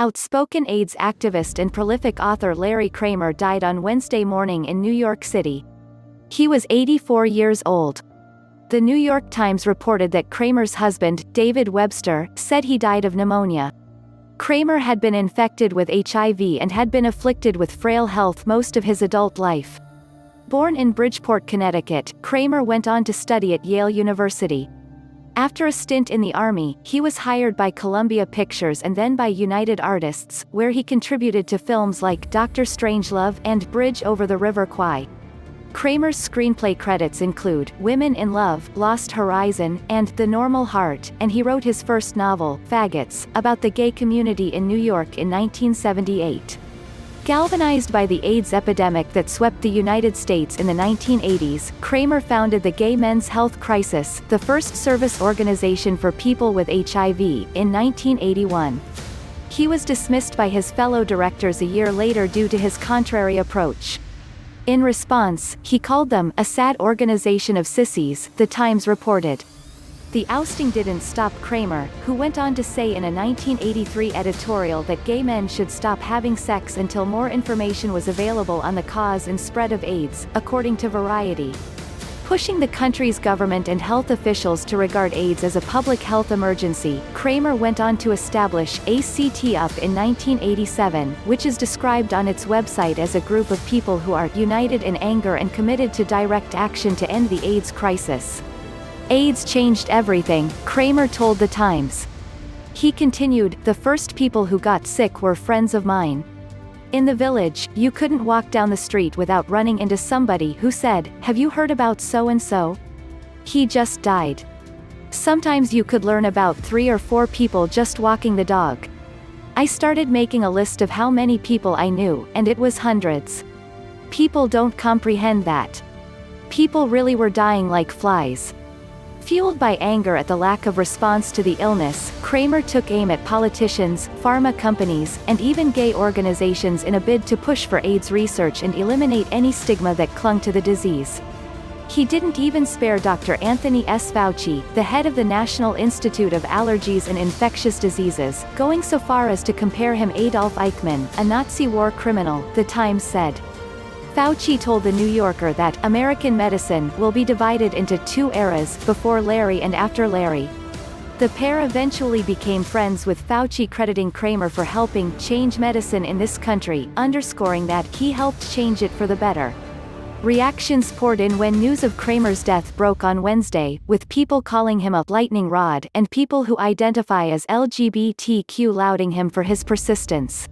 Outspoken AIDS activist and prolific author Larry Kramer died on Wednesday morning in New York City. He was 84 years old. The New York Times reported that Kramer's husband, David Webster, said he died of pneumonia. Kramer had been infected with HIV and had been afflicted with frail health most of his adult life. Born in Bridgeport, Connecticut, Kramer went on to study at Yale University. After a stint in the Army, he was hired by Columbia Pictures and then by United Artists, where he contributed to films like Dr. Strangelove and Bridge Over the River Kwai. Kramer's screenplay credits include Women in Love, Lost Horizon, and The Normal Heart, and he wrote his first novel, Faggots, about the gay community in New York in 1978. Galvanized by the AIDS epidemic that swept the United States in the 1980s, Kramer founded the Gay Men's Health Crisis, the first service organization for people with HIV, in 1981. He was dismissed by his fellow directors a year later due to his contrary approach. In response, he called them a sad organization of sissies, The Times reported. The ousting didn't stop Kramer, who went on to say in a 1983 editorial that gay men should stop having sex until more information was available on the cause and spread of AIDS, according to Variety. Pushing the country's government and health officials to regard AIDS as a public health emergency, Kramer went on to establish ACT UP in 1987, which is described on its website as a group of people who are united in anger and committed to direct action to end the AIDS crisis. AIDS changed everything, Kramer told The Times. He continued, "The first people who got sick were friends of mine. In the village, you couldn't walk down the street without running into somebody who said, 'Have you heard about so-and-so? He just died.' Sometimes you could learn about 3 or 4 people just walking the dog. I started making a list of how many people I knew, and it was hundreds. People don't comprehend that. People really were dying like flies." Fueled by anger at the lack of response to the illness, Kramer took aim at politicians, pharma companies, and even gay organizations in a bid to push for AIDS research and eliminate any stigma that clung to the disease. He didn't even spare Dr. Anthony S. Fauci, the head of the National Institute of Allergies and Infectious Diseases, going so far as to compare him to Adolf Eichmann, a Nazi war criminal, The Times said. Fauci told The New Yorker that American medicine will be divided into 2 eras, before Larry and after Larry. The pair eventually became friends, with Fauci crediting Kramer for helping change medicine in this country, underscoring that he helped change it for the better. Reactions poured in when news of Kramer's death broke on Wednesday, with people calling him a lightning rod and people who identify as LGBTQ lauding him for his persistence.